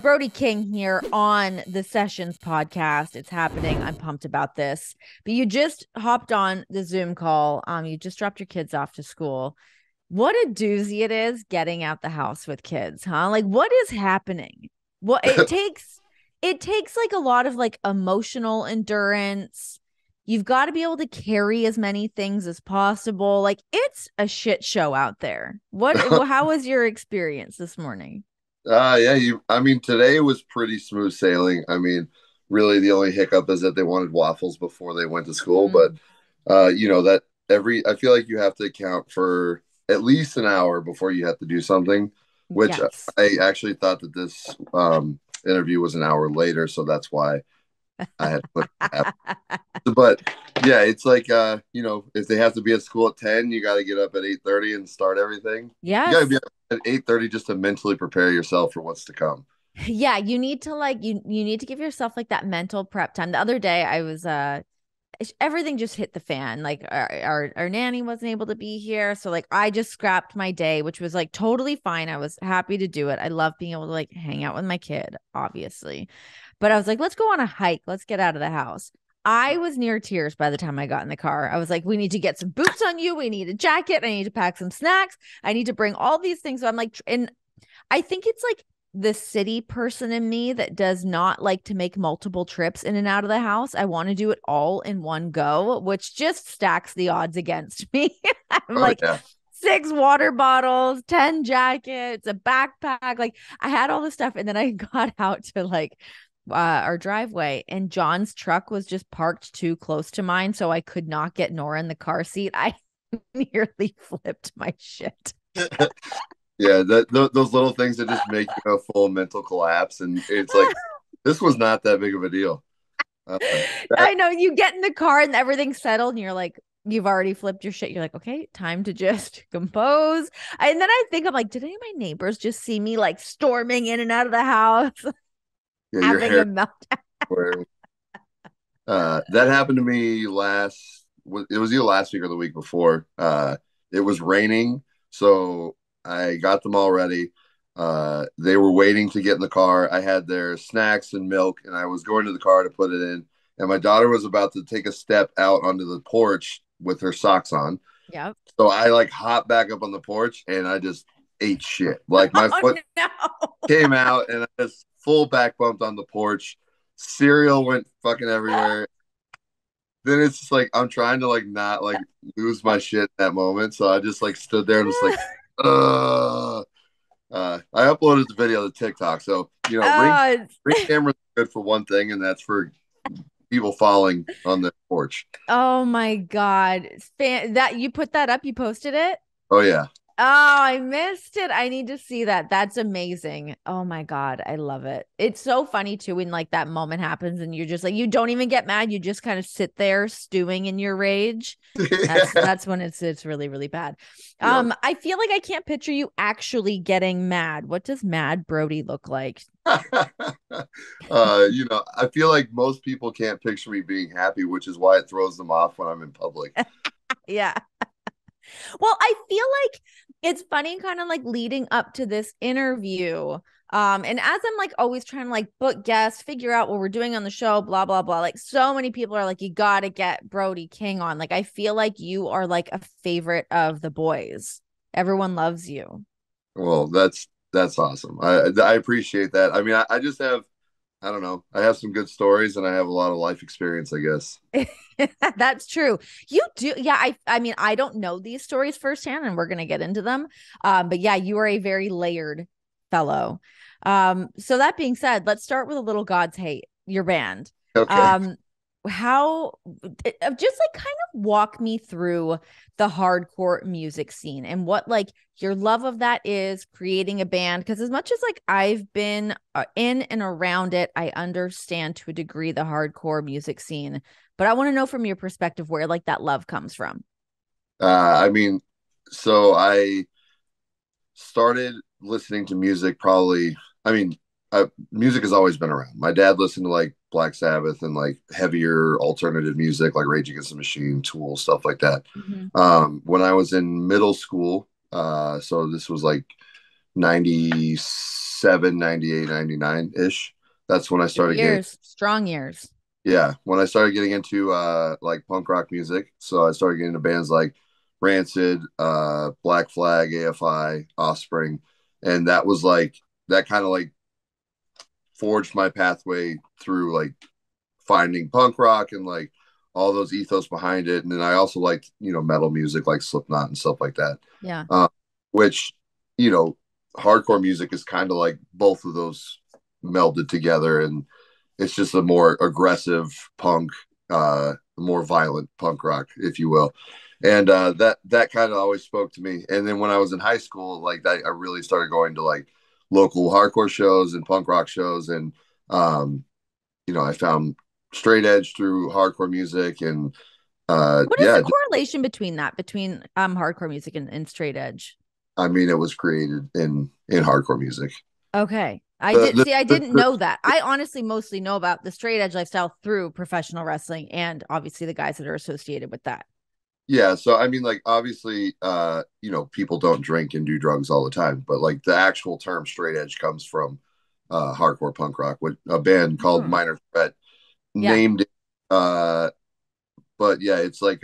Brody King here on the Sessions podcast. It's happening. I'm pumped about this. But you just hopped on the Zoom call. You just dropped your kids off to school. What a doozy it is getting out the house with kids, huh? Like, what is happening? What it takes like a lot of like emotional endurance. You've got to be able to carry as many things as possible. Like, it's a shit show out there. What? How was your experience this morning? Today was pretty smooth sailing. I mean, really the only hiccup is that they wanted waffles before they went to school, but that I feel like you have to account for at least an hour before you have to do something, which yes. I actually thought that this interview was an hour later, so that's why I had to put it but yeah, it's like if they have to be at school at 10, you got to get up at 8:30 and start everything. Yeah, you got to be at 8:30 just to mentally prepare yourself for what's to come. Yeah, you need to you need to give yourself like that mental prep time. The other day, I was everything just hit the fan. Like our nanny wasn't able to be here, so like I just scrapped my day, which was like totally fine. I was happy to do it. I love being able to like hang out with my kid, obviously, but I was like, let's go on a hike. Let's get out of the house. I was near tears by the time I got in the car. I was like, we need to get some boots on you. We need a jacket. I need to pack some snacks. I need to bring all these things. So I'm like, and I think it's like the city person in me that does not like to make multiple trips in and out of the house. I want to do it all in one go, which just stacks the odds against me. I'm like, yeah. 6 water bottles, 10 jackets, a backpack. Like I had all this stuff. And then I got out to like our driveway, and John's truck was just parked too close to mine, so I could not get Nora in the car seat. I nearly flipped my shit. Yeah, those little things that just make you a full mental collapse, and it's like this was not that big of a deal. I know, you get in the car and everything's settled, and you're like, you've already flipped your shit. You're like, okay, time to just compose. And then I think I'm like, did any of my neighbors just see me like storming in and out of the house? Yeah, having a meltdown. That happened to me it was either last week or the week before. It was raining, so I got them all ready. They were waiting to get in the car. I had their snacks and milk, and I was going to the car to put it in. And my daughter was about to take a step out onto the porch with her socks on. Yep. So I like hopped back up on the porch, and I just ate shit. Like my foot came out, and I just full back bumped on the porch. Cereal went fucking everywhere. Then it's just like I'm trying to like not like lose my shit at that moment, so I just like stood there and was like, I uploaded the video to TikTok, so ring camera's good for one thing, and that's for people falling on the porch. Oh my god, that you put that up? You posted it? Oh yeah. Oh, I missed it. I need to see that. That's amazing. Oh my God. I love it. It's so funny too when like that moment happens and you're just like, you don't even get mad. You just kind of sit there stewing in your rage. That's when it's really, really bad. Yeah. I feel like I can't picture you actually getting mad. What does mad Brody look like? I feel like most people can't picture me being happy, which is why it throws them off when I'm in public. Yeah. Well, I feel like it's funny kind of like leading up to this interview. And as I'm like always trying to like book guests, figure out what we're doing on the show, blah, blah, blah. Like so many people are like, you got to get Brody King on. Like, I feel like you are like a favorite of the boys. Everyone loves you. Well, that's awesome. I appreciate that. I mean, I just have, I don't know. I have some good stories and I have a lot of life experience, I guess. That's true. You do. Yeah. I mean, I don't know these stories firsthand and we're going to get into them. But yeah, you are a very layered fellow. So that being said, let's start with a little God's Hate, your band. Okay. How just like kind of walk me through the hardcore music scene and what like your love of that is, creating a band, because as much as like I've been in and around it, I understand to a degree the hardcore music scene, but I want to know from your perspective where like that love comes from. So I started listening to music probably, music has always been around. My dad listened to like Black Sabbath and like heavier alternative music, like Rage Against the Machine, Tool, stuff like that. Mm-hmm. When I was in middle school, so this was like 96, 97, 98, 99-ish. That's when I started strong years. Yeah, when I started getting into like punk rock music. So I started getting into bands like Rancid, Black Flag, AFI, Offspring. And that was like, that kind of like forged my pathway through like finding punk rock and like all those ethos behind it. And then I also liked, you know, metal music like Slipknot and stuff like that. Yeah. Which, you know, hardcore music is kind of like both of those melded together, and it's just a more aggressive punk, more violent punk rock, if you will. And that kind of always spoke to me. And then when I was in high school, like I really started going to like local hardcore shows and punk rock shows. And, you know, I found straight edge through hardcore music. And what is the correlation between that, between hardcore music and straight edge? I mean, it was created in hardcore music. Okay. I didn't know that. I honestly mostly know about the straight edge lifestyle through professional wrestling and obviously the guys that are associated with that. Yeah. So, I mean, like, obviously, you know, people don't drink and do drugs all the time, but like the actual term straight edge comes from hardcore punk rock with a band called Minor Threat named it. But yeah, it's like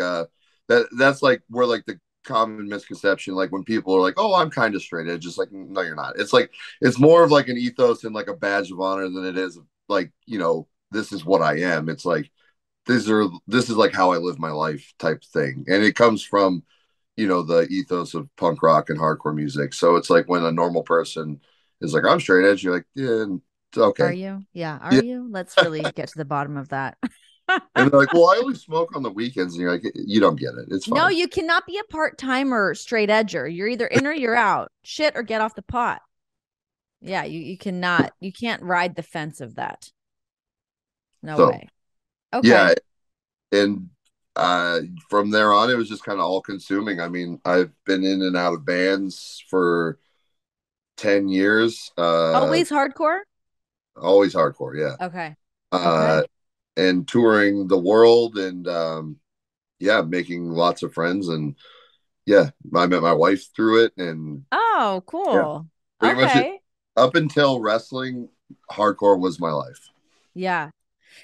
that's like where like the common misconception, like when people are like, oh, I'm kind of straight edge, just like, no, you're not. It's like, it's more of like an ethos and like a badge of honor than it is like, you know, this is what I am. It's like, this is like how I live my life type thing. And it comes from, you know, the ethos of punk rock and hardcore music. So it's like when a normal person is like, I'm straight edge, you're like, yeah, it's okay. Are you? Yeah. Are you? Let's really get to the bottom of that. And they're like, well, I only smoke on the weekends. And you're like, you don't get it. It's fine. No, you cannot be a part-timer straight edger. You're either in or you're out. Shit or get off the pot. Yeah, you can't ride the fence of that. No way. Okay. Yeah. And from there on, it was just kind of all consuming. I mean, I've been in and out of bands for 10 years. Always hardcore? Always hardcore, yeah. Okay. And touring the world and, making lots of friends. And, yeah, I met my wife through it. And oh, cool. Yeah, pretty much, up until wrestling, hardcore was my life. Yeah.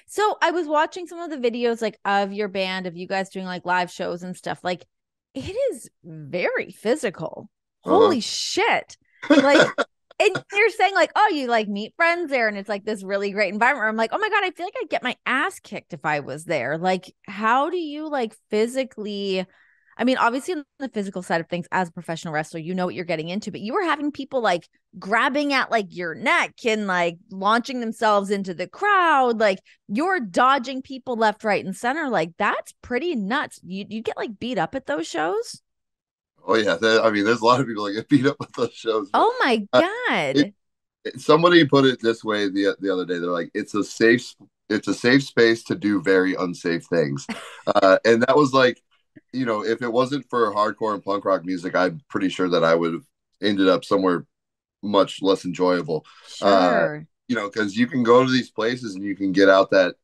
So I was watching some of the videos, like, of your band, of you guys doing, like, live shows and stuff. Like, it is very physical. Holy shit. Like... And you're saying like, oh, you like meet friends there and it's like this really great environment where I'm like, oh my God, I feel like I'd get my ass kicked if I was there. Like, how do you like physically, I mean, obviously on the physical side of things as a professional wrestler, you know what you're getting into, but you were having people like grabbing at like your neck and like launching themselves into the crowd. Like you're dodging people left, right, and center. Like that's pretty nuts. You get like beat up at those shows? Oh, yeah. I mean, there's a lot of people that get beat up with those shows. Oh, my God. Somebody put it this way the other day. They're like, it's a safe space to do very unsafe things. And that was like, you know, if it wasn't for hardcore and punk rock music, I'm pretty sure that I would have ended up somewhere much less enjoyable. Sure. You know, because you can go to these places and you can get out that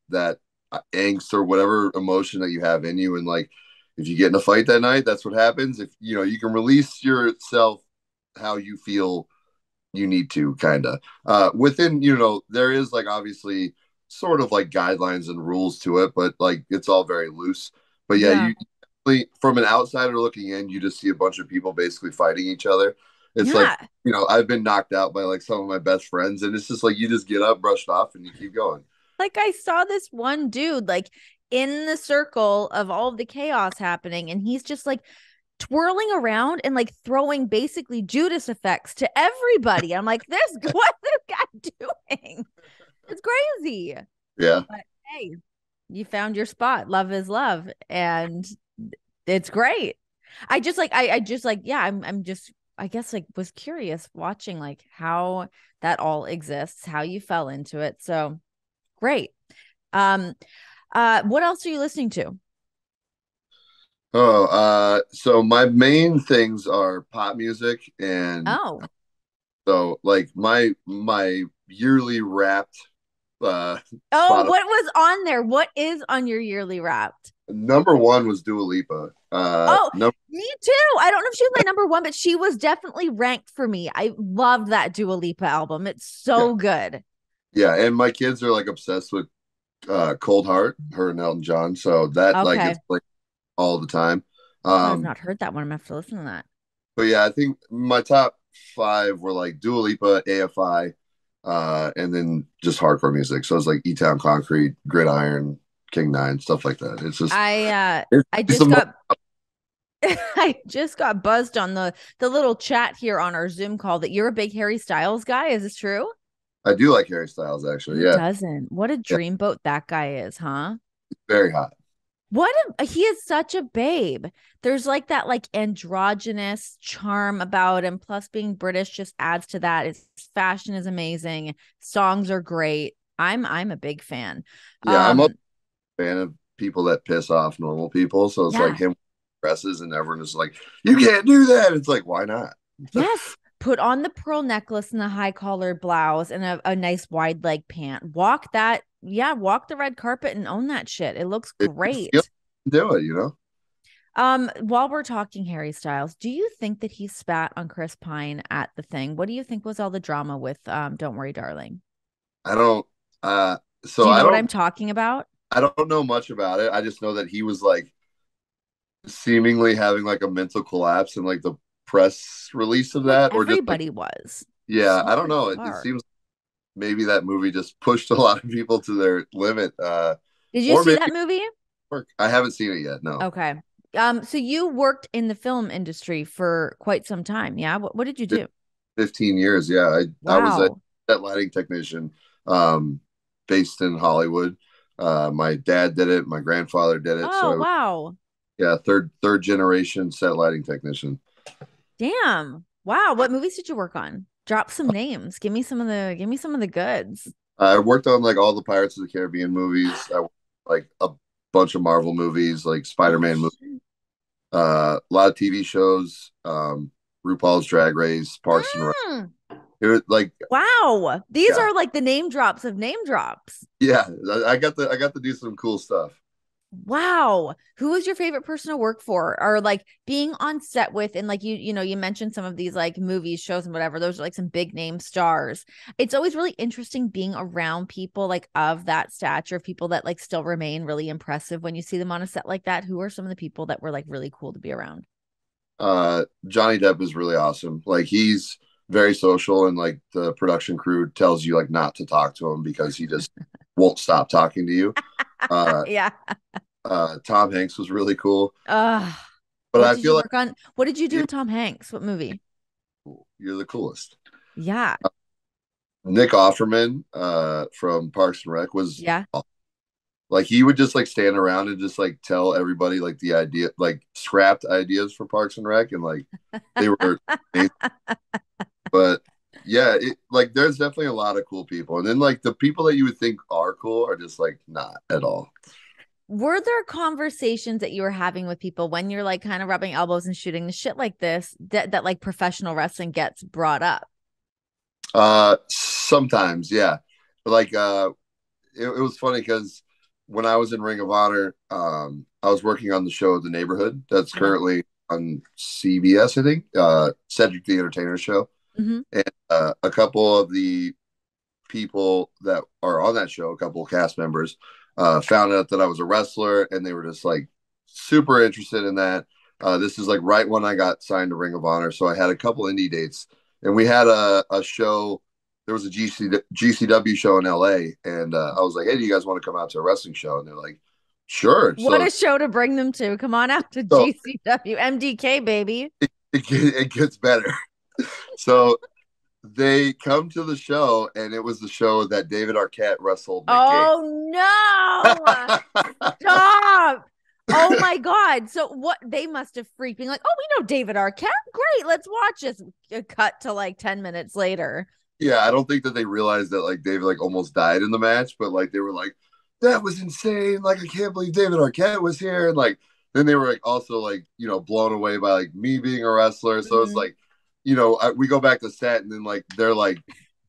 angst or whatever emotion that you have in you and like, if you get in a fight that night, that's what happens. If you know, you can release yourself how you feel you need to, kind of. Within, you know, there is like obviously sort of like guidelines and rules to it, but like it's all very loose. But yeah. You from an outsider looking in, you just see a bunch of people basically fighting each other. It's like, you know, I've been knocked out by like some of my best friends, and it's just like you just get up, brushed off, and you keep going. Like I saw this one dude, like, in the circle of all of the chaos happening. And he's just like twirling around and like throwing basically Judas effects to everybody. I'm like, what's this guy doing? It's crazy. Yeah. But hey, you found your spot. Love is love. And it's great. I was curious watching like how that all exists, how you fell into it. So great. What else are you listening to? Oh, so my main things are pop music and so like my yearly Wrapped. Spotify. What was on there? What is on your yearly Wrapped? Number 1 was Dua Lipa. Me too. I don't know if she was my number one, but she was definitely ranked for me. I loved that Dua Lipa album. It's so good. Yeah, and my kids are like obsessed with Cold Heart, her and Elton John. So that like it's like all the time. I've not heard that one. I'm gonna have to listen to that. But yeah, I think my top five were like Dua Lipa, AFI, and then just hardcore music. So it's like E-Town Concrete, Gridiron, King Nine, stuff like that. It's just I just got buzzed on the little chat here on our Zoom call that you're a big Harry Styles guy. Is this true? I do like Harry Styles, actually. Who doesn't? What a dreamboat that guy is, huh? Very hot. He is such a babe. There's like that like androgynous charm about him. Plus being British just adds to that. His fashion is amazing. Songs are great. I'm a big fan. Yeah, I'm a fan of people that piss off normal people. So it's like him dresses and everyone is like, you can't do that. It's like, why not? Yes. Put on the pearl necklace and the high collared blouse and a nice wide leg pant. Walk that. Yeah. Walk the red carpet and own that shit. It looks great. Do it, you know? While we're talking Harry Styles, do you think that he spat on Chris Pine at the thing? What do you think was all the drama with Don't Worry, Darling? I don't. So do you know what I'm talking about? I don't know much about it. I just know that he was like seemingly having like a mental collapse and like the press release of that, or everybody just, like, was I don't know, it seems like maybe that movie just pushed a lot of people to their limit. Did you see that movie? I haven't seen it yet. No. Okay. So you worked in the film industry for quite some time. What did you do? 15 years. I was a lighting technician based in Hollywood. My dad did it, my grandfather did it. Third generation set lighting technician. Damn. Wow. What movies did you work on? Drop some names. Give me some of the goods. I worked on like all the Pirates of the Caribbean movies. I worked on, like a bunch of Marvel movies, like Spider-Man movies. A lot of TV shows, RuPaul's Drag Race, Parks and Recreation. It was like, wow. These are like the name drops of name drops. Yeah. I got to do some cool stuff. Wow. Who was your favorite person to work for, or like being on set with? And like, you know, you mentioned some of these like movies, shows and whatever. Those are like some big name stars. It's always really interesting being around people like of that stature, people that like still remain really impressive when you see them on a set like that. Who are some of the people that were like really cool to be around? Johnny Depp is really awesome. Like he's very social, and like the production crew tells you like not to talk to him because he just won't stop talking to you. Tom Hanks was really cool. But I feel like what did you do with Tom Hanks? What movie? You're the coolest. Yeah. Nick Offerman from Parks and Rec was awesome. Like he would just like stand around and just like tell everybody like the idea, like scrapped ideas for Parks and Rec, and like they were amazing. But yeah, like there's definitely a lot of cool people. And then like the people that you would think are cool are just like not at all. Were there conversations that you were having with people when you're like kind of rubbing elbows and shooting the shit like this that like professional wrestling gets brought up? Sometimes, yeah. Like it was funny because when I was in Ring of Honor, I was working on the show The Neighborhood that's currently on CBS, I think, Cedric the Entertainer show. And a couple of the people that are on that show, a couple of cast members, found out that I was a wrestler, and they were just like super interested in that. This is like right when I got signed to Ring of Honor, so I had a couple indie dates, and we had a show. There was a GCW show in LA, and I was like, hey, do you guys want to come out to a wrestling show? And they're like, sure. What a show to bring them to. Come on out to GCW. MDK, baby. It gets better. So they come to the show, and it was the show that David Arquette wrestled. Oh, no. Stop. Oh, my God. So what they must have freaked me like, oh, we know David Arquette. Great. Let's watch this. A cut to like 10 minutes later. Yeah, I don't think that they realized that like David like almost died in the match, but like they were like, that was insane. Like, I can't believe David Arquette was here. And like then they were like also like, you know, blown away by like me being a wrestler. So it's like, you know, we go back to set, and then like they're like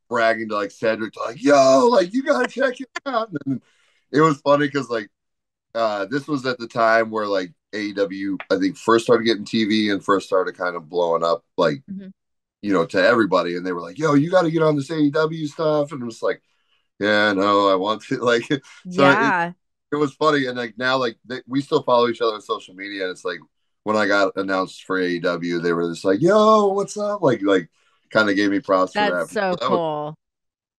bragging to like Cedric, like, yo, like you gotta check it out. And it was funny because like this was at the time where like AEW, I think, first started getting TV and first started kind of blowing up, like, you know, to everybody. And they were like, yo, you got to get on this AEW stuff. And I'm just like, yeah, no, I want to. Like, so yeah. It was funny. And like now, like we still follow each other on social media. And it's like when I got announced for AEW, they were just like, yo, what's up? Like kind of gave me props for that. That's so cool.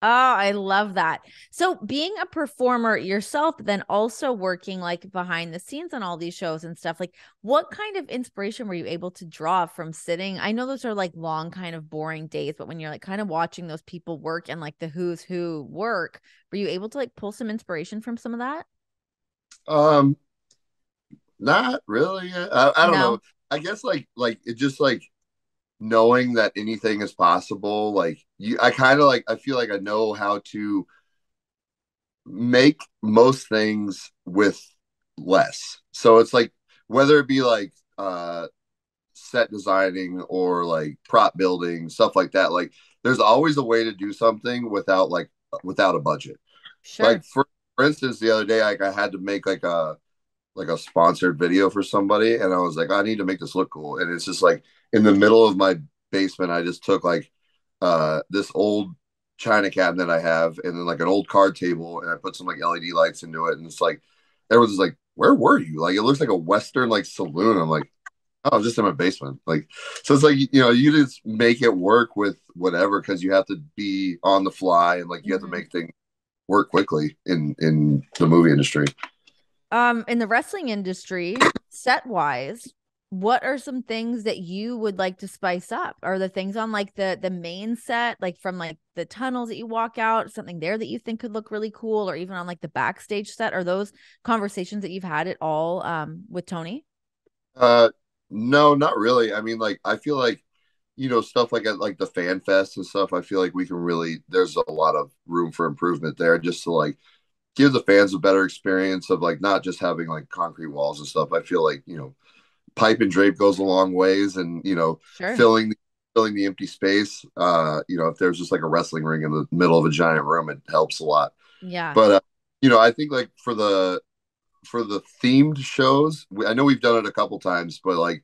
Oh, I love that. So being a performer yourself, but then also working like behind the scenes on all these shows and stuff, like what kind of inspiration were you able to draw from sitting? I know those are like long kind of boring days, but when you're like kind of watching those people work and like the who's who work, were you able to like pull some inspiration from some of that? Not really. I don't know. I guess like it just like knowing that anything is possible, like I kind of like, I feel like I know how to make most things with less. So it's like, whether it be like set designing or like prop building, stuff like that. Like there's always a way to do something without a budget. Sure. Like for instance, the other day, like I had to make like a sponsored video for somebody. And I was like, I need to make this look cool. And it's just like, in the middle of my basement, I just took like this old china cabinet I have and then like an old card table. And I put some like LED lights into it. And it's like, everyone's like, where were you? Like, it looks like a Western like saloon. I'm like, oh, I was just in my basement. Like, so it's like, you know, you just make it work with whatever, because you have to be on the fly and like, you have to make things work quickly in the movie industry. In the wrestling industry, set wise, what are some things that you would like to spice up? Are there things on like the main set, like from like the tunnels that you walk out, something there that you think could look really cool, or even on like the backstage set? Are those conversations that you've had at all with Tony? No, not really. I mean, like I feel like, you know, stuff like at like the fan fest and stuff, I feel like we can really, there's a lot of room for improvement there, just to like give the fans a better experience of like not just having like concrete walls and stuff. I feel like, you know, pipe and drape goes a long ways, and you know, sure, filling the empty space. You know, if there's just like a wrestling ring in the middle of a giant room, it helps a lot. Yeah. But you know, I think like for the themed shows, I know we've done it a couple times, but like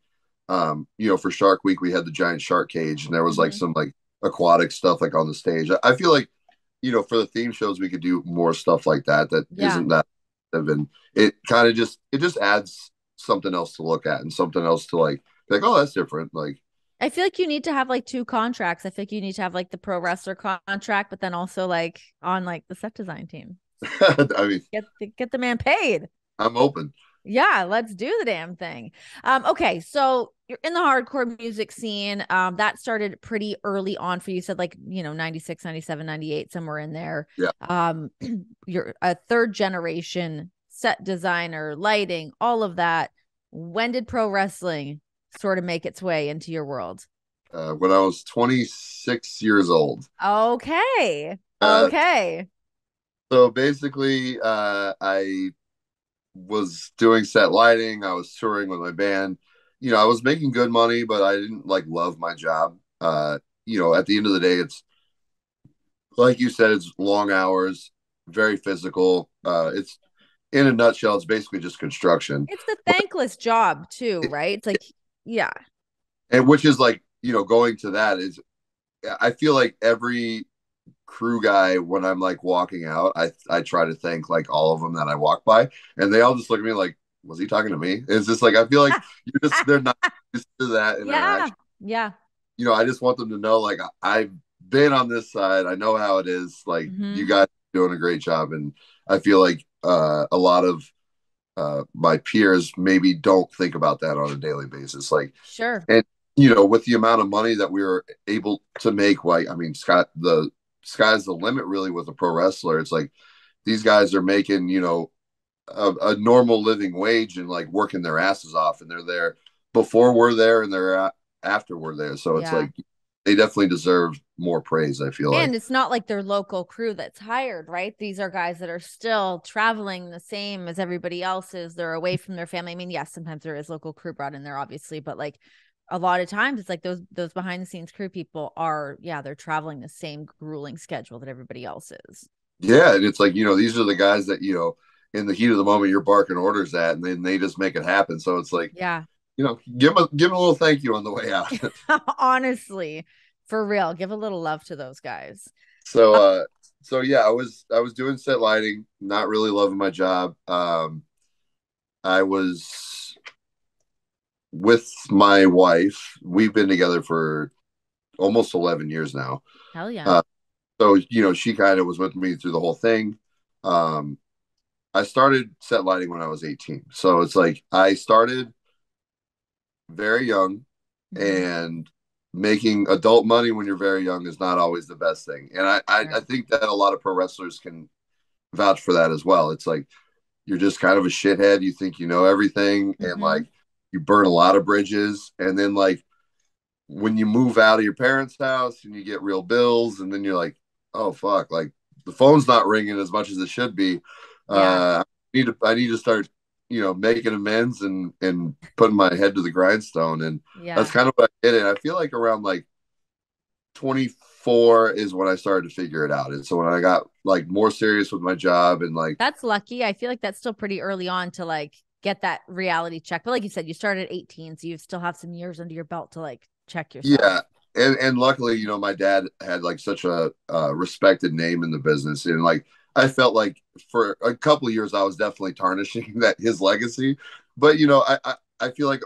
you know, for Shark Week we had the giant shark cage, and there was like some like aquatic stuff like on the stage. I feel like, you know, for the theme shows, we could do more stuff like that. That isn't that, and it kind of just, it just adds something else to look at and something else to like, oh, that's different. Like, I feel like you need to have like two contracts. I think you need to have like the pro wrestler contract, but then also like on like the set design team. I mean, get the man paid. I'm open. Yeah, let's do the damn thing. Okay, so you're in the hardcore music scene. That started pretty early on for you. You said like, you know, 96, 97, 98, somewhere in there. Yeah. You're a third generation set designer, lighting, all of that. When did pro wrestling sort of make its way into your world? When I was 26 years old. Okay. Okay. So basically, I was doing set lighting. I was touring with my band. You know, I was making good money, but I didn't like love my job. You know, at the end of the day, it's like you said, it's long hours, very physical. It's, in a nutshell, it's basically just construction. It's the thankless job too, right? It's like, yeah. And which is like, you know, going to that is, I feel like every crew guy, when I'm like walking out, I try to thank like all of them that I walk by, and they all just look at me like, was he talking to me? It's just like, I feel like you're just, they're not used to that. Yeah. Yeah. You know, I just want them to know, like, I've been on this side. I know how it is. Like, you guys are doing a great job. And I feel like a lot of my peers maybe don't think about that on a daily basis. Like, sure. And, you know, with the amount of money that we were able to make, like, I mean, Scott, the sky's the limit really with a pro wrestler. It's like, these guys are making, you know, a normal living wage and like working their asses off, and they're there before we're there and they're after we're there. So it's like, they definitely deserve more praise, I feel like. And it's not like their local crew that's hired, right? These are guys that are still traveling the same as everybody else is. They're away from their family. I mean, yes, sometimes there is local crew brought in there, obviously, but like a lot of times it's like those behind the scenes crew people are, they're traveling the same grueling schedule that everybody else is. Yeah. And it's like, you know, these are the guys that, you know, in the heat of the moment, you're barking orders at, and then they just make it happen. So it's like, yeah, you know, give them a little thank you on the way out. Honestly, for real, give a little love to those guys. So, so yeah, I was doing set lighting, not really loving my job. I was with my wife. We've been together for almost 11 years now. Hell yeah. So, you know, she kind of was with me through the whole thing. I started set lighting when I was 18. So it's like I started very young, and making adult money when you're very young is not always the best thing. And I think that a lot of pro wrestlers can vouch for that as well. It's like you're just kind of a shithead. You think you know everything, and like you burn a lot of bridges. And then like when you move out of your parents' house and you get real bills, and then you're like, oh fuck, like the phone's not ringing as much as it should be. Yeah. I need to start, you know, making amends and putting my head to the grindstone. And that's kind of what I did. And I feel like around like 24 is when I started to figure it out. And so when I got like more serious with my job and like, that's lucky. I feel like that's still pretty early on to like get that reality check. But like you said, you started at 18, so you still have some years under your belt to like check yourself. Yeah. And luckily, you know, my dad had like such a respected name in the business, and like, I felt like for a couple of years, I was definitely tarnishing that his legacy. But, you know, I feel like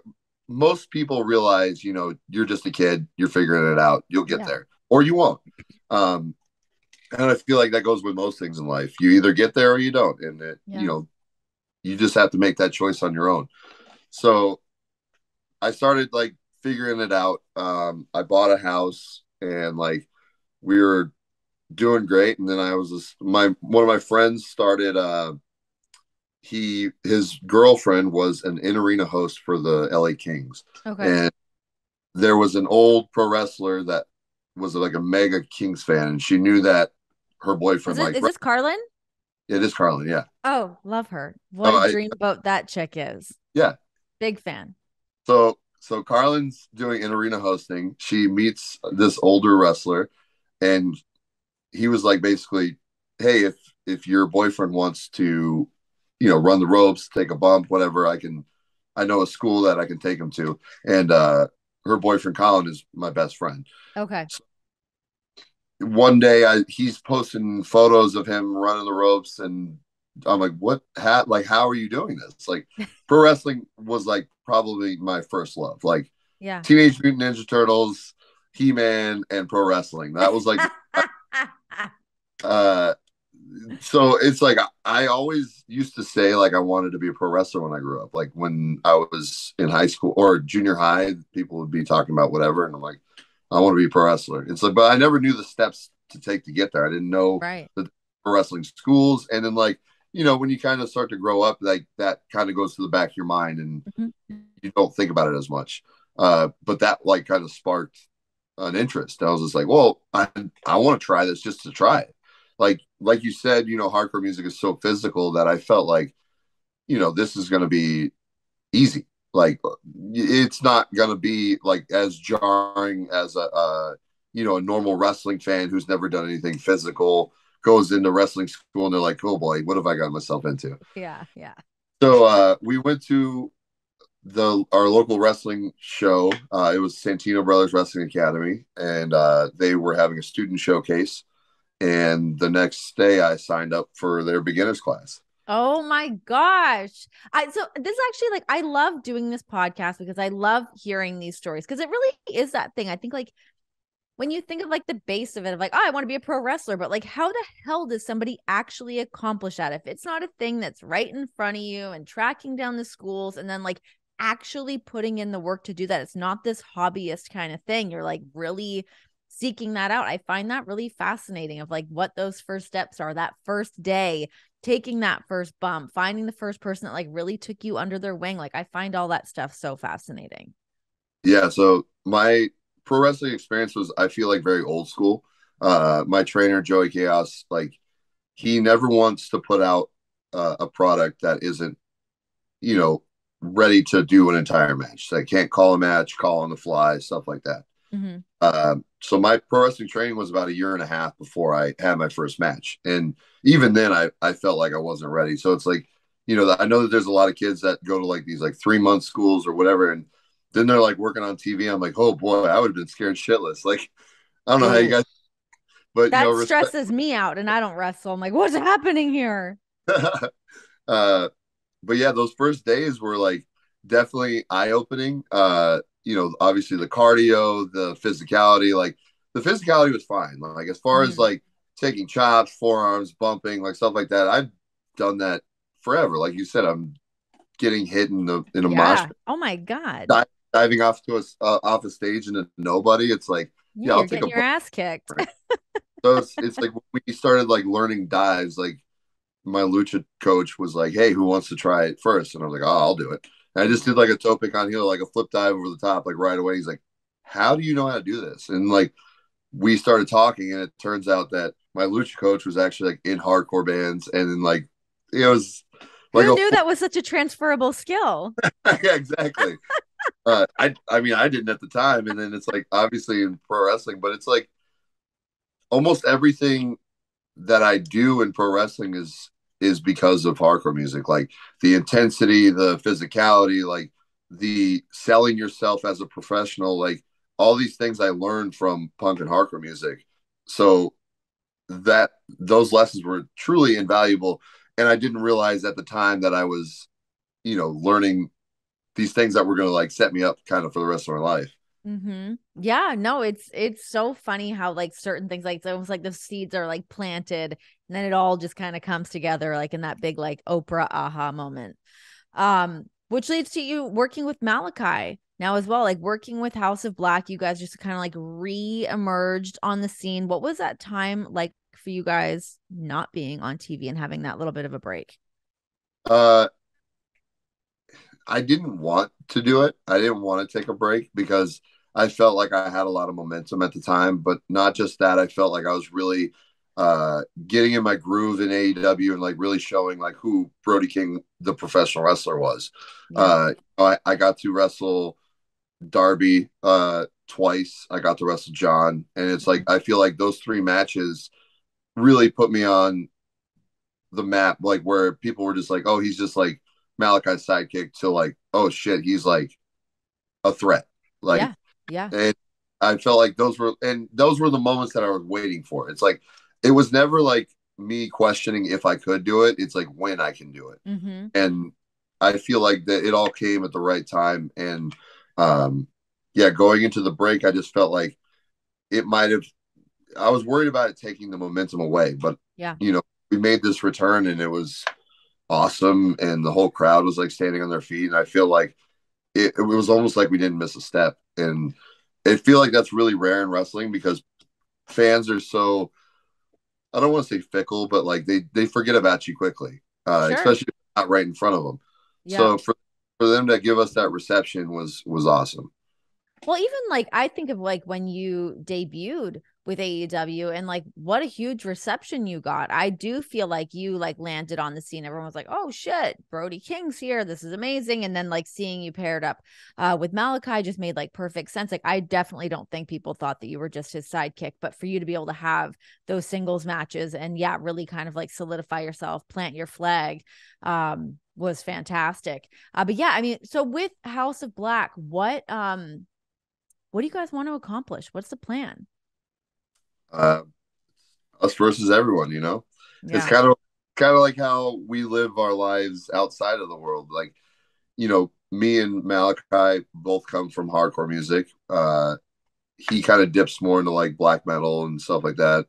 most people realize, you know, you're just a kid. You're figuring it out. You'll get there, or you won't. And I feel like that goes with most things in life. You either get there or you don't. And, you know, you just have to make that choice on your own. So I started like figuring it out. I bought a house, and like we were doing great. And then I was one of my friends started his girlfriend was an in-arena host for the LA Kings. Okay. And there was an old pro wrestler that was like a mega Kings fan, and she knew that her boyfriend is this Carlin? It is Carlin, yeah. Oh, love her. What a dream boat that chick is. Yeah. Big fan. So Carlin's doing in-arena hosting. She meets this older wrestler, and he was like, basically, hey, if your boyfriend wants to, you know, run the ropes, take a bump, whatever, I know a school that I can take him to. And her boyfriend, Colin, is my best friend. Okay. So one day he's posting photos of him running the ropes, and I'm like, how are you doing this? Like, pro wrestling was like probably my first love. Like, Teenage Mutant Ninja Turtles, He-Man, and pro wrestling. That was like... so it's like I always used to say like I wanted to be a pro wrestler when I grew up. Like when I was in high school or junior high, people would be talking about whatever, and I'm like, I want to be a pro wrestler. It's like, but I never knew the steps to take to get there. I didn't know the pro wrestling schools. And then like, you know, when you kind of start to grow up, like that kind of goes to the back of your mind, and you don't think about it as much. But that like kind of sparked an interest. I was just like, well, I want to try this just to try it. Like you said, you know, hardcore music is so physical that I felt like, you know, this is going to be easy. Like it's not going to be like as jarring as a normal wrestling fan who's never done anything physical goes into wrestling school, and they're like, oh boy, what have I got myself into? Yeah. Yeah. So we went to our local wrestling show. It was Santino Brothers Wrestling Academy, and they were having a student showcase, and the next day I signed up for their beginners class. Oh my gosh. So this actually, like, I love doing this podcast because I love hearing these stories, because it really is that thing. I think like when you think of like the base of it, of like, oh, I want to be a pro wrestler, but like, how the hell does somebody actually accomplish that if it's not a thing that's right in front of you, and tracking down the schools and then like actually putting in the work to do that? It's not this hobbyist kind of thing. You're like really seeking that out. I find that really fascinating, of like what those first steps are, that first day, taking that first bump, finding the first person that like really took you under their wing. Like I find all that stuff so fascinating. Yeah. So my pro wrestling experience was, I feel like, very old school. My trainer, Joey Chaos, like he never wants to put out a product that isn't, you know, ready to do an entire match. So I can't call a match, call on the fly, stuff like that. So my pro wrestling training was about a year and a half before I had my first match. And even then I felt like I wasn't ready. So it's like you know, I know that there's a lot of kids that go to like these like 3-month schools or whatever, and then they're like working on TV. I'm like, oh boy, I would have been scared shitless. Like, I don't know how you guys, but that, you know, stresses me out, and I don't wrestle. I'm like, what's happening here? But yeah, those first days were like definitely eye opening. You know, obviously the cardio, the physicality, like the physicality was fine. Like as far as like taking chops, forearms, bumping, like stuff like that, I've done that forever. Like you said, I'm getting hit in a mosh pit. Oh my god! Diving off a stage into nobody. It's like, yeah, I'll take your ass kicked. So it's like when we started like learning dives, like my lucha coach was like, hey, who wants to try it first? And I was like, oh, I'll do it. And I just did like a toe pick on heel, like a flip dive over the top, like right away. He's like, how do you know how to do this? And like we started talking, and it turns out that my lucha coach was actually like in hardcore bands, and then like it was like, who knew that was such a transferable skill? Yeah, exactly. I mean, I didn't at the time, and then it's like obviously in pro wrestling, but it's like almost everything that I do in pro wrestling is because of hardcore music. Like the intensity, the physicality, like the selling yourself as a professional, like all these things I learned from punk and hardcore music. So that those lessons were truly invaluable. And I didn't realize at the time that I was, you know, learning these things that were going to like set me up kind of for the rest of my life. Mm-hmm. Yeah, no, it's so funny how like certain things, like it's almost like the seeds are like planted, and then it all just kind of comes together, like in that big like Oprah aha moment. Which leads to you working with Malachi now as well, like working with House of Black. You guys just kind of like re-emerged on the scene. What was that time like for you guys not being on TV and having that little bit of a break? I didn't want to do it. I didn't want to take a break because I felt like I had a lot of momentum at the time, but not just that. I felt like I was really getting in my groove in AEW and like really showing like who Brody King, the professional wrestler, was. Yeah. I got to wrestle Darby twice. I got to wrestle John. And it's like, I feel like those 3 matches really put me on the map, like where people were just like, oh, he's just like Malachi's sidekick, to like, oh shit, he's like a threat. Like, yeah. And I felt like those were the moments that I was waiting for. It's like, it was never like me questioning if I could do it. It's like when I can do it. Mm-hmm. And I feel like that it all came at the right time. And yeah, going into the break, I just felt like it might've, I was worried about it taking the momentum away, but yeah, you know, we made this return and it was awesome, and the whole crowd was like standing on their feet, and I feel like it was almost like we didn't miss a step. And I feel like that's really rare in wrestling because fans are so, I don't want to say fickle, but like they forget about you quickly, especially if you're not right in front of them. Yeah. So for them to give us that reception was awesome. Well, even like I think of like when you debuted with AEW and like what a huge reception you got. I do feel like you like landed on the scene. Everyone was like, oh shit, Brody King's here, this is amazing. And then like seeing you paired up with Malachi just made like perfect sense. Like I definitely don't think people thought that you were just his sidekick, but for you to be able to have those singles matches and yeah, really kind of like solidify yourself, plant your flag, was fantastic. But yeah, I mean, so with House of Black, what do you guys want to accomplish? What's the plan? Us versus everyone, you know. Yeah. It's kind of like how we live our lives outside of the world. Like, you know, me and Malachi both come from hardcore music. He kind of dips more into like black metal and stuff like that,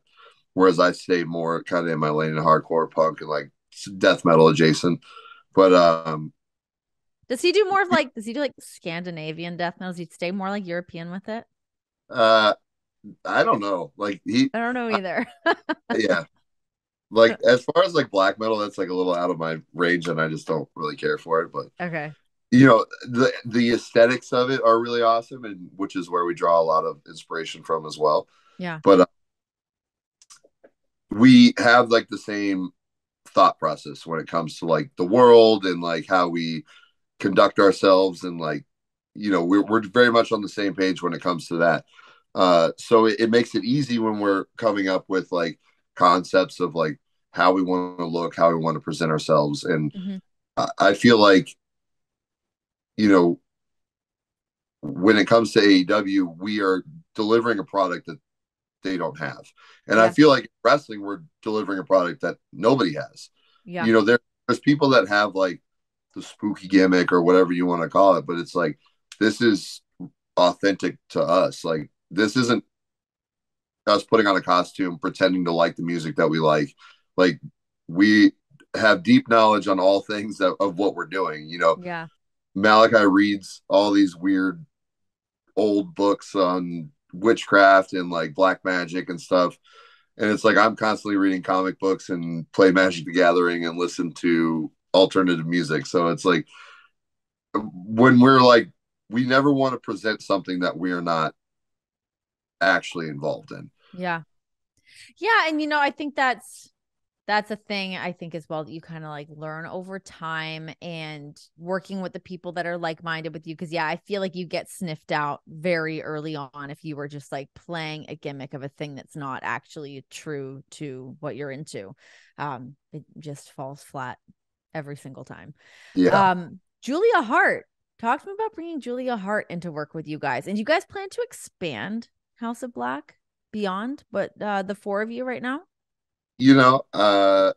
whereas I stay more kind of in my lane of hardcore punk and like death metal adjacent. But does he do more of like, does he do like Scandinavian death metal? Does he stay more like European with it? I don't know. Like I don't know either. Yeah. Like as far as like black metal, that's like a little out of my range and I just don't really care for it. But okay. You know, the aesthetics of it are really awesome, and which is where we draw a lot of inspiration from as well. Yeah. But we have like the same thought process when it comes to like the world and like how we conduct ourselves, and like, you know, we're very much on the same page when it comes to that. So it makes it easy when we're coming up with like concepts of like how we want to look, how we want to present ourselves. And I feel like, you know, when it comes to AEW, we are delivering a product that they don't have. And yeah. I feel like in wrestling, we're delivering a product that nobody has. Yeah. You know, there's people that have like the spooky gimmick or whatever you want to call it, but it's like, this is authentic to us. Like, this isn't us putting on a costume, pretending to like the music that we like. Like, we have deep knowledge on all things that, of what we're doing, you know? Yeah. Malachi reads all these weird old books on witchcraft and like black magic and stuff. And it's like, I'm constantly reading comic books and play Magic the Gathering and listen to alternative music. So it's like, when we're like, we never want to present something that we are not actually involved in. Yeah. Yeah. And, you know, I think that's a thing I think as well that you kind of like learn over time and working with the people that are like-minded with you. Cause yeah, I feel like you get sniffed out very early on if you were just like playing a gimmick of a thing that's not actually true to what you're into. It just falls flat every single time. Yeah. Julia Hart, talk to me about bringing Julia Hart into work with you guys. And you guys plan to expand House of Black beyond, but the four of you right now? You know, I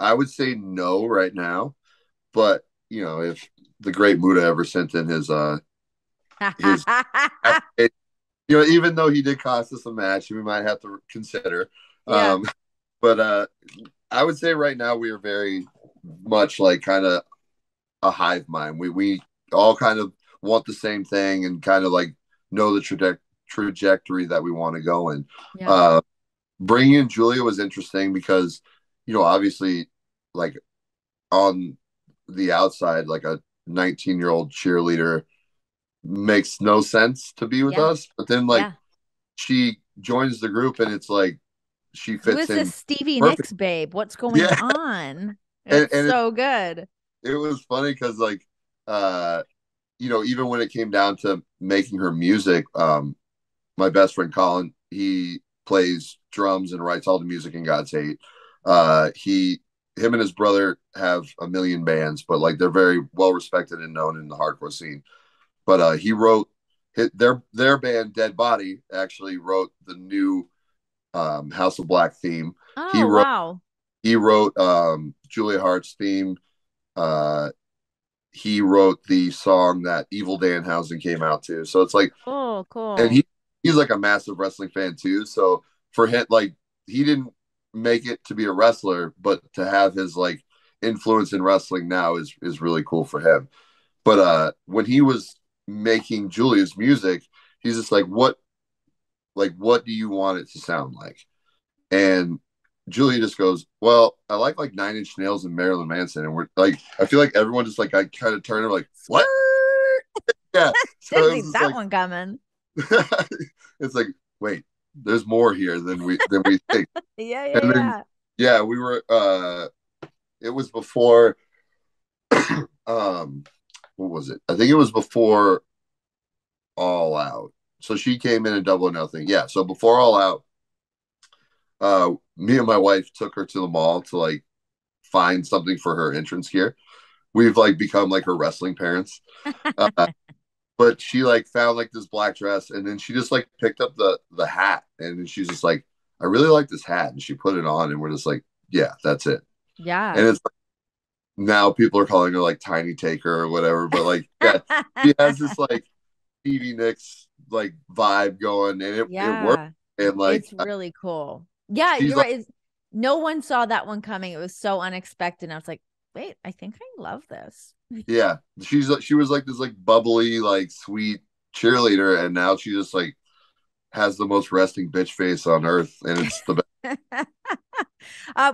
would say no right now, but you know, if the great Muta ever sent in his you know, even though he did cost us a match, we might have to consider. Yeah. But I would say right now we are very much like kind of a hive mind. We all kind of want the same thing and kind of like know the trajectory that we want to go in. Yeah. Bringing in Julia was interesting because, you know, obviously, like, on the outside, like a 19-year-old cheerleader makes no sense to be with us. But then, like, she joins the group and it's like she fits in. Who is this Stevie Nicks babe? What's going on? It's and so good. It was funny because, like, you know, even when it came down to making her music, my best friend Colin, he plays drums and writes all the music in God's Hate. Him and his brother have a million bands, but like they're very well respected and known in the hardcore scene. But he wrote their band Dead Body actually wrote the new House of Black theme. Oh, he wrote Julia Hart's theme. He wrote the song that Evil Danhausen came out to. So it's like, oh, cool. And he's like a massive wrestling fan too. So for him, like, he didn't make it to be a wrestler, but to have his like influence in wrestling now is really cool for him. But when he was making Julia's music, he's just like, what do you want it to sound like? And Julia just goes, well, I like Nine Inch Nails and Marilyn Manson. And we're like, I feel like everyone just like, I kind of turned and like, what? Yeah. So didn't see that like, one coming. It's like, wait, there's more here than we think. Yeah, we were it was before what was it? I think it was before All Out. So she came in and Double or Nothing. Yeah, so before All Out, me and my wife took her to the mall to like find something for her entrance gear. We've like become like her wrestling parents. But she like found like this black dress, and then she just like picked up the hat, and then she's just like, I really like this hat, and she put it on, and we're just like, yeah, that's it. Yeah. And it's like, now people are calling her like Tiny Taker or whatever, but like she has this like Stevie Nicks like vibe going, and it worked. And like it's really cool. Yeah, you're like, right. No one saw that one coming. It was so unexpected. And I was like, wait, I think I love this. Yeah, she was like this like bubbly like sweet cheerleader, and now she just like has the most resting bitch face on earth, and it's the best.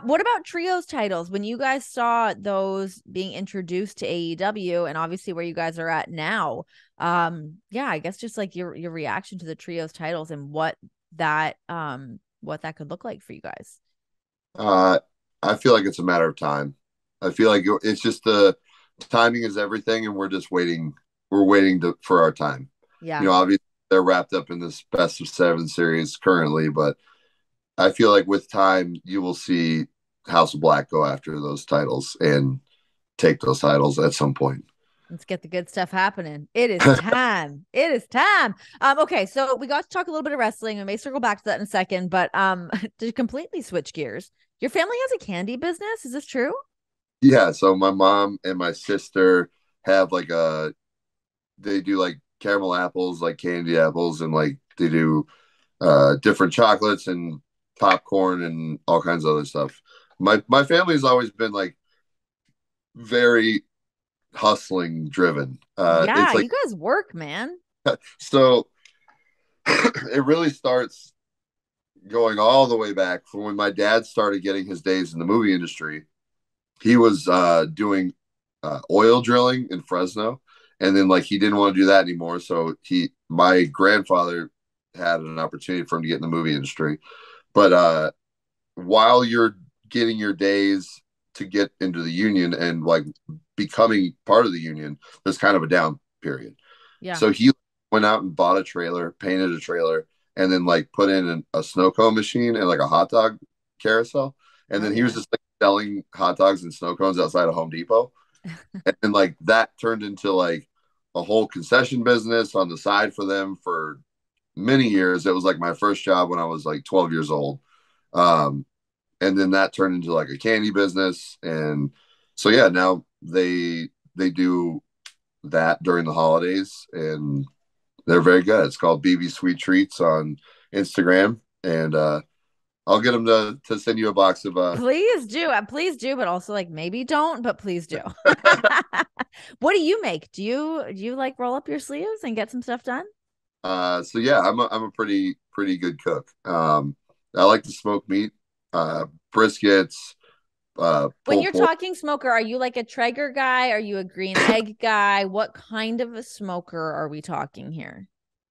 What about trios titles? When you guys saw those being introduced to AEW, and obviously where you guys are at now, yeah, I guess just like your reaction to the trios titles and what that could look like for you guys. I feel like it's a matter of time. I feel like it's just the timing is everything, and we're just waiting. We're waiting for our time. Yeah. You know, obviously they're wrapped up in this best of 7 series currently, but I feel like with time, you will see House of Black go after those titles, and take those titles at some point. Let's get the good stuff happening. It is time. It is time. Okay, so we got to talk a little bit of wrestling. We may circle back to that in a second, but to completely switch gears, your family has a candy business. Is this true? Yeah, so my mom and my sister have like a, they do like caramel apples, like candy apples, and like they do different chocolates and popcorn and all kinds of other stuff. My family's always been like very hustling driven. Yeah, it's like, you guys work, man. So it really starts going all the way back from when my dad started getting his days in the movie industry. He was doing oil drilling in Fresno, and then like he didn't want to do that anymore, so my grandfather had an opportunity for him to get in the movie industry. But while you're getting your days to get into the union and like becoming part of the union, there's kind of a down period. Yeah. So he went out and bought a trailer, painted a trailer, and then like put in a snow cone machine and like a hot dog carousel. And then he was just like selling hot dogs and snow cones outside of Home Depot. And then like that turned into like a whole concession business on the side for them for many years. It was like my first job when I was like 12 years old. And then that turned into like a candy business. And so, yeah, now they do that during the holidays, and they're very good. It's called BB Sweet Treats on Instagram, and I'll get them to send you a box of please do, but also like maybe don't, but please do. What do you make? Do you like roll up your sleeves and get some stuff done? So yeah, I'm a pretty good cook. I like to smoke meat, briskets. When you're talking smoker, are you like a Traeger guy? Are you a green egg guy? What kind of a smoker are we talking here?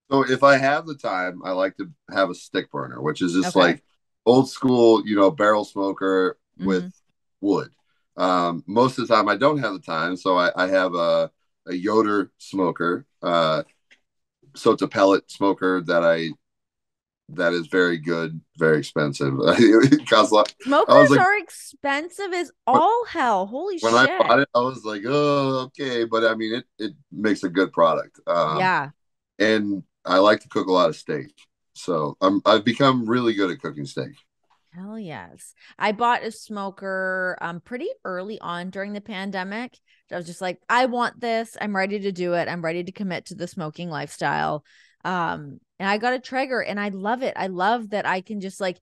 So if I have the time, I like to have a stick burner, which is just like old school, you know, barrel smoker with wood. Most of the time I don't have the time. So I have a Yoder smoker. So it's a pellet smoker that is very good, very expensive. It costs a lot. Smokers like, are expensive as all hell. Holy shit. When I bought it, I was like, oh, okay. But I mean, it makes a good product. Yeah. And I like to cook a lot of steak. So I've become really good at cooking steak. Hell yes. I bought a smoker pretty early on during the pandemic. I was just like, I want this. I'm ready to do it. I'm ready to commit to the smoking lifestyle. And I got a Traeger, and I love it. I love that I can just like,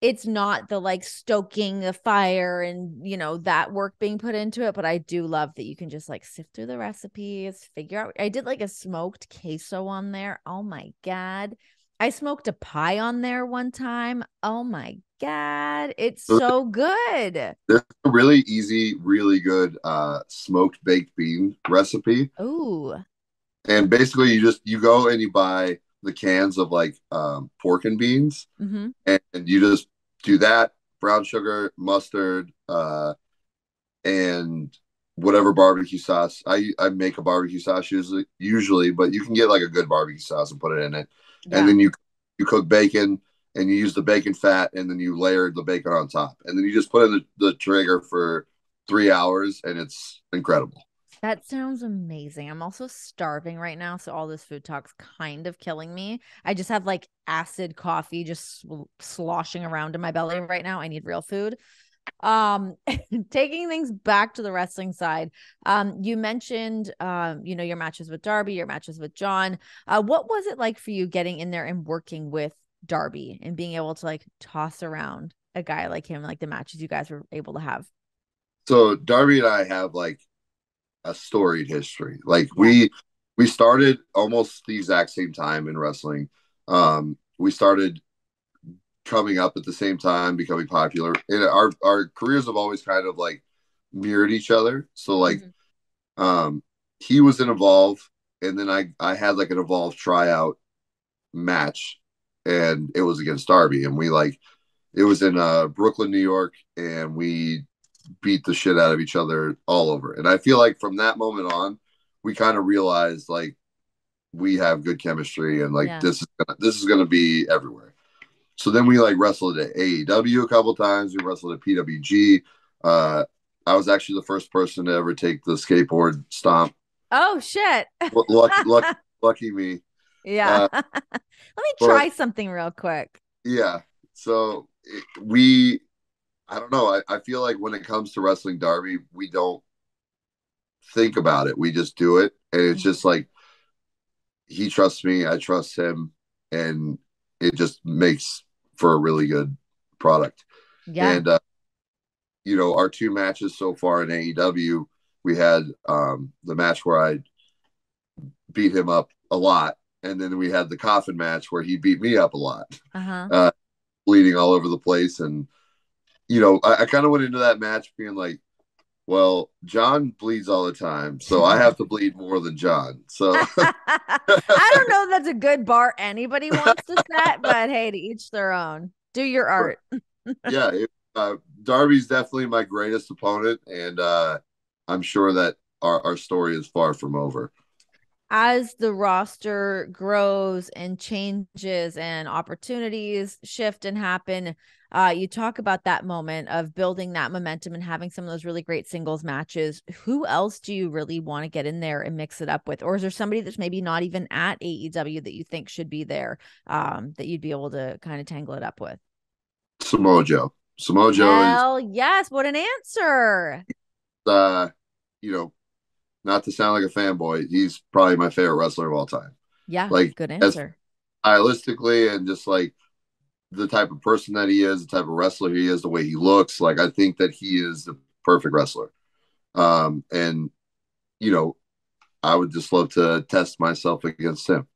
it's not the like stoking the fire and, you know, that work being put into it. But I do love that you can just like sift through the recipes, figure out. I did like a smoked queso on there. Oh my God. I smoked a pie on there one time. Oh my God. It's so good. There's a really easy, really good smoked baked bean recipe. Ooh. And basically you go and you buy the cans of like pork and beans, and you just do that, brown sugar, mustard, and whatever barbecue sauce. I make a barbecue sauce usually, but you can get like a good barbecue sauce and put it in it. Yeah. And then you cook bacon, and you use the bacon fat, and then you layer the bacon on top, and then you just put in the Traeger for 3 hours, and it's incredible. That sounds amazing. I'm also starving right now, so all this food talk's kind of killing me. I just have like acid coffee just sloshing around in my belly right now. I need real food. Taking things back to the wrestling side, you mentioned, you know, your matches with Darby, your matches with John. What was it like for you getting in there and working with Darby and being able to like toss around a guy like him, like the matches you guys were able to have? So Darby and I have like a storied history. Like we started almost the exact same time in wrestling. We started coming up at the same time, becoming popular, and our careers have always kind of like mirrored each other. So like he was in Evolve, and then I had like an Evolve tryout match, and it was against Darby, and we like it was in Brooklyn, New York, and we beat the shit out of each other all over. And I feel like from that moment on, we kind of realized like we have good chemistry, and like this is gonna be everywhere. So then we like wrestled at AEW a couple times. We wrestled at PWG. I was actually the first person to ever take the skateboard stomp. Oh, shit. Lucky me. Yeah. Let me try something real quick. Yeah. So I don't know. I feel like when it comes to wrestling, Darby, we don't think about it. We just do it. And it's just like, he trusts me, I trust him. And it just makes for a really good product. Yeah. And, you know, our two matches so far in AEW, we had the match where I beat him up a lot. And then we had the coffin match where he beat me up a lot, bleeding all over the place. And, you know, I kind of went into that match being like, well, John bleeds all the time, so I have to bleed more than John. So I don't know if that's a good bar anybody wants to set, but hey, to each their own. Do your art. Yeah, Darby's definitely my greatest opponent, and I'm sure that our story is far from over. As the roster grows and changes and opportunities shift and happen, you talk about that moment of building that momentum and having some of those really great singles matches. Who else do you really want to get in there and mix it up with? Or is there somebody that's maybe not even at AEW that you think should be there, that you'd be able to kind of tangle it up with? Samoa Joe. Samoa Joe. Hell yes. What an answer. You know, not to sound like a fanboy, he's probably my favorite wrestler of all time. Yeah, like, good answer. Stylistically, and just like the type of person that he is, the type of wrestler he is, the way he looks, like I think that he is the perfect wrestler. And, you know, I would just love to test myself against him.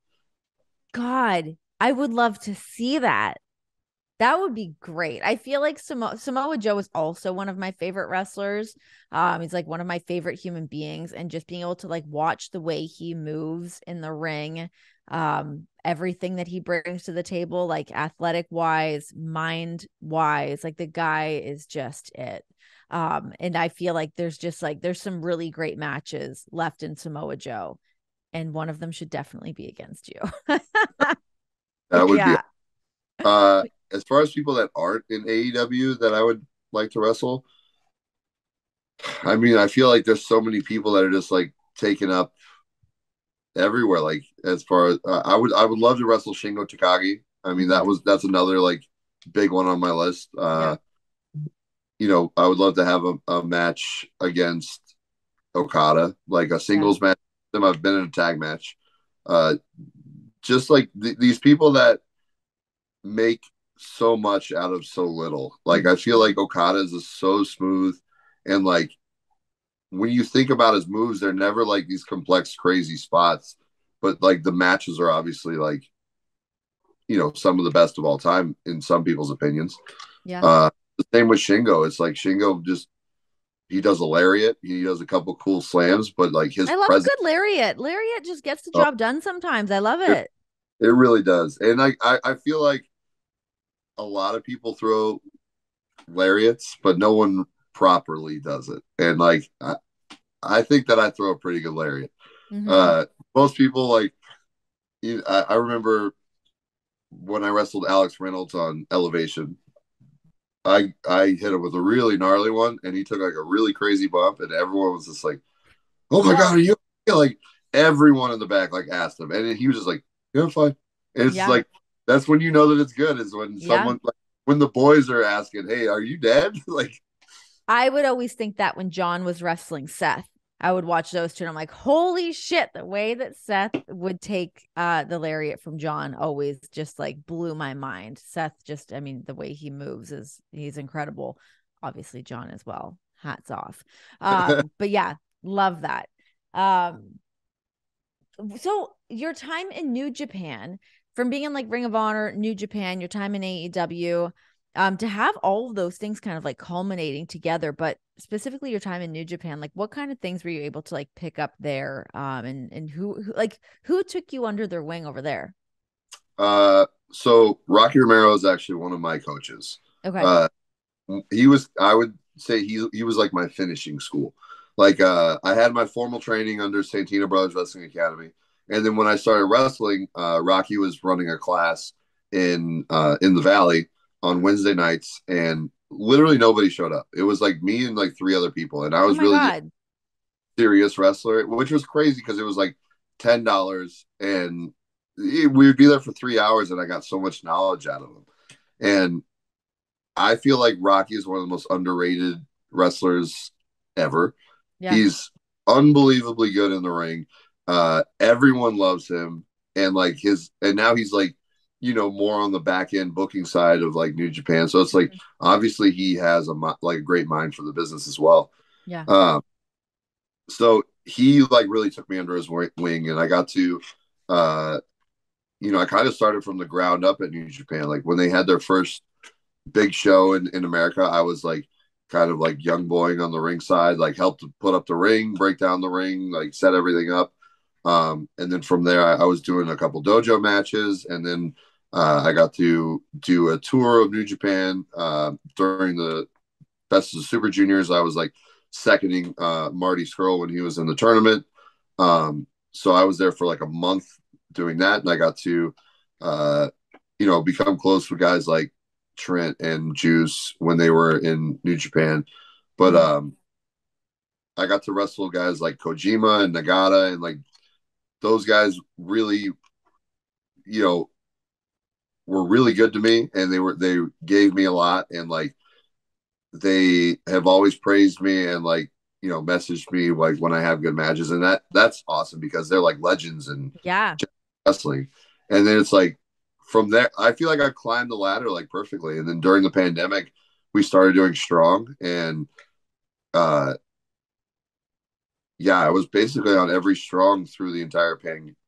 God, I would love to see that. That would be great. I feel like Samoa Joe is also one of my favorite wrestlers. He's like one of my favorite human beings, and just being able to like watch the way he moves in the ring, everything that he brings to the table, like athletic wise, mind wise, like the guy is just it. And I feel like there's some really great matches left in Samoa Joe, and one of them should definitely be against you. That would be. As far as people that aren't in AEW that I would like to wrestle, I mean, I feel like there's so many people that are just like taken up everywhere. Like as far as I would love to wrestle Shingo Takagi. I mean, that's another like big one on my list. You know, I would love to have a match against Okada, like a singles match. I've been in a tag match. Just like these people that make so much out of so little. Like I feel like Okada is so smooth, and like when you think about his moves, they're never like these complex crazy spots, but like the matches are obviously like, you know, some of the best of all time in some people's opinions. The same with Shingo. It's like Shingo just, he does a lariat, he does a couple cool slams, but like his I love a good lariat just gets the job done sometimes. I love it really does. And I feel like a lot of people throw lariats, but no one properly does it. And like, I think that I throw a pretty good lariat. Most people like, I remember when I wrestled Alex Reynolds on Elevation, I hit him with a really gnarly one, and he took like a really crazy bump, and everyone was just like, "Oh my God, are you okay?" Like everyone in the back like asked him, and he was just like, "Yeah, I'm fine." And it's like, that's when you know that it's good, is when someone, like, when the boys are asking, "Hey, are you dead?" Like, I would always think that when John was wrestling Seth, I would watch those two, and I'm like, holy shit, the way that Seth would take the lariat from John always just like blew my mind. Seth just, I mean, the way he moves is, he's incredible. Obviously John as well, hats off. But yeah, love that. So your time in New Japan, from being in like Ring of Honor, New Japan, your time in AEW, to have all of those things kind of like culminating together, but specifically your time in New Japan, like what kind of things were you able to like pick up there? And who took you under their wing over there? So Rocky Romero is actually one of my coaches. Okay. He was, I would say he was like my finishing school. Like I had my formal training under Santino Brothers Wrestling Academy. And then when I started wrestling, Rocky was running a class in the Valley on Wednesday nights, and literally nobody showed up. It was like me and like three other people, and I was really serious wrestler, which was crazy because it was like $10, and we would be there for 3 hours, and I got so much knowledge out of them. And I feel like Rocky is one of the most underrated wrestlers ever. Yeah. He's unbelievably good in the ring. Everyone loves him, and like and now he's like, you know, more on the back end booking side of like New Japan. So it's like, obviously he has a great mind for the business as well. Yeah. So he like really took me under his wing, and I got to, you know, I kind of started from the ground up at New Japan. Like when they had their first big show in America, I was like kind of like young boying on the ring side, like helped to put up the ring, break down the ring, like set everything up. And then from there, I was doing a couple dojo matches, and then I got to do a tour of New Japan during the Best of the Super Juniors. I was like seconding Marty Scurll when he was in the tournament. So I was there for like a month doing that, and I got to, you know, become close with guys like Trent and Juice when they were in New Japan. But I got to wrestle guys like Kojima and Nagata, and like, those guys really, you know, were really good to me, and they gave me a lot, and like they have always praised me and like, you know, messaged me like when I have good matches, and that's awesome because they're like legends and wrestling. And then it's like from there, I feel like I climbed the ladder like perfectly. And then during the pandemic, we started doing Strong, and yeah, I was basically on every Strong through the entire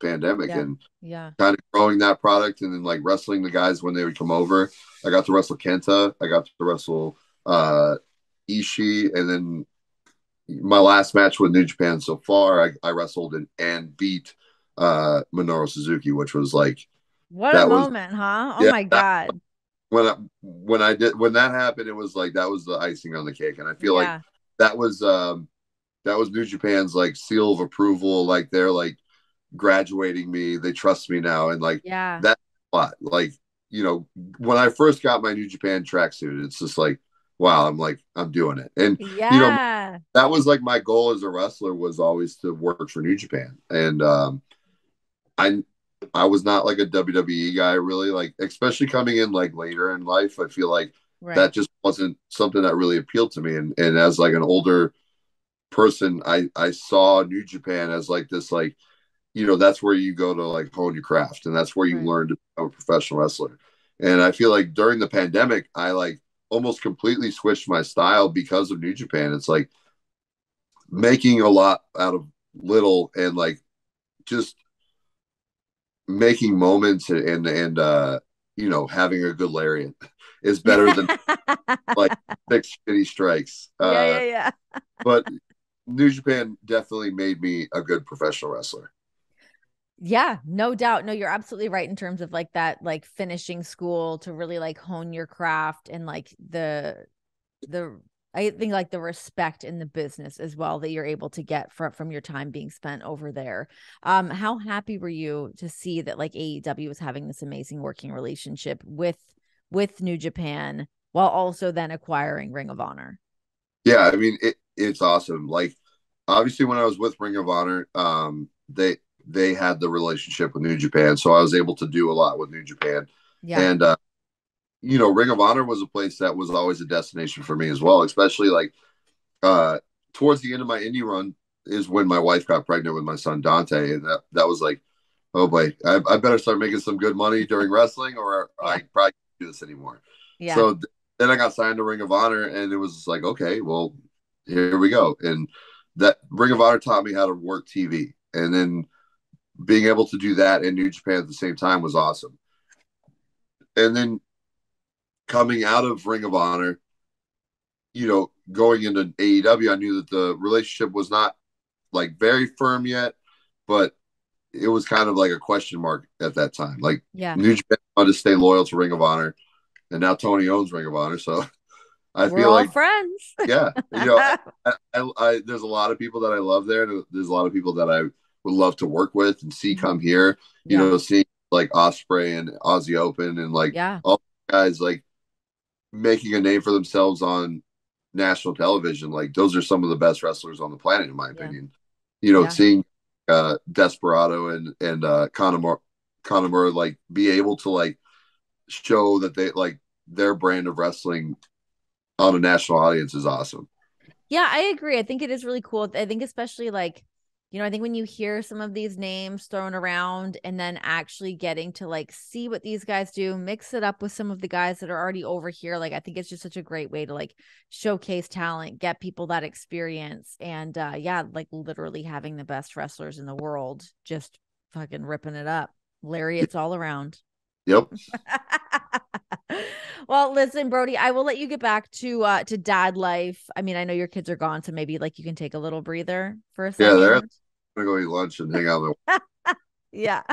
pandemic, and kind of growing that product, and then like wrestling the guys when they would come over. I got to wrestle Kenta, I got to wrestle Ishii, and then my last match with New Japan so far, I wrestled and beat Minoru Suzuki, which was like what a moment, huh? Oh yeah, my God! When that happened, it was like that was the icing on the cake, and I feel like that was. That was New Japan's like seal of approval. Like they're like graduating me. They trust me now. And like, that's a lot. Like, you know, when I first got my New Japan tracksuit, it's just like, wow, I'm like, I'm doing it. And, you know, that was like my goal as a wrestler was always to work for New Japan. And I was not like a WWE guy really, like, especially coming in like later in life. I feel like that just wasn't something that really appealed to me. And as like an older person, I saw New Japan as like this, like, you know, that's where you go to like hone your craft, and that's where you learn to become a professional wrestler. And I feel like during the pandemic, I like almost completely switched my style because of New Japan. It's like making a lot out of little, and like just making moments and you know, having a good lariat is better than like 6 shitty strikes. But New Japan definitely made me a good professional wrestler. Yeah, no doubt. No, you're absolutely right in terms of like that, like finishing school to really like hone your craft, and like the I think like the respect in the business as well that you're able to get from your time being spent over there. How happy were you to see that like AEW was having this amazing working relationship with New Japan while also then acquiring Ring of Honor? Yeah, I mean, it's awesome. Like, obviously, when I was with Ring of Honor, they had the relationship with New Japan, so I was able to do a lot with New Japan. Yeah. And, you know, Ring of Honor was a place that was always a destination for me as well, especially, like, towards the end of my indie run is when my wife got pregnant with my son, Dante, and that was like, oh, boy, I better start making some good money during wrestling, or I probably can't do this anymore. Yeah. So then I got signed to Ring of Honor, and it was like, okay, well, here we go. And that Ring of Honor taught me how to work TV. And then being able to do that in New Japan at the same time was awesome. And then coming out of Ring of Honor, you know, going into AEW, I knew that the relationship was not like very firm yet, but it was kind of like a question mark at that time. Like, New Japan wanted to stay loyal to Ring of Honor. And now Tony owns Ring of Honor, so we're all friends. Yeah, you know, I there's a lot of people that I love there, and there's a lot of people that I would love to work with and see come here. You know, seeing like Ospreay and Aussie Open and like all guys, like making a name for themselves on national television, like those are some of the best wrestlers on the planet, in my opinion. You know, seeing Desperado and Connemara like be able to like show that they like their brand of wrestling on a national audience is awesome. Yeah, I agree. I think it is really cool. I think especially like, you know, I think when you hear some of these names thrown around and then actually getting to like see what these guys do, mix it up with some of the guys that are already over here. Like, I think it's just such a great way to like showcase talent, get people that experience. And yeah, like literally having the best wrestlers in the world, just fucking ripping it up. Lariats all around. Yep. Well, listen, Brody, I will let you get back to dad life. I mean, I know your kids are gone, so maybe like you can take a little breather for a second. Yeah, they're going to go eat lunch and hang out. Yeah.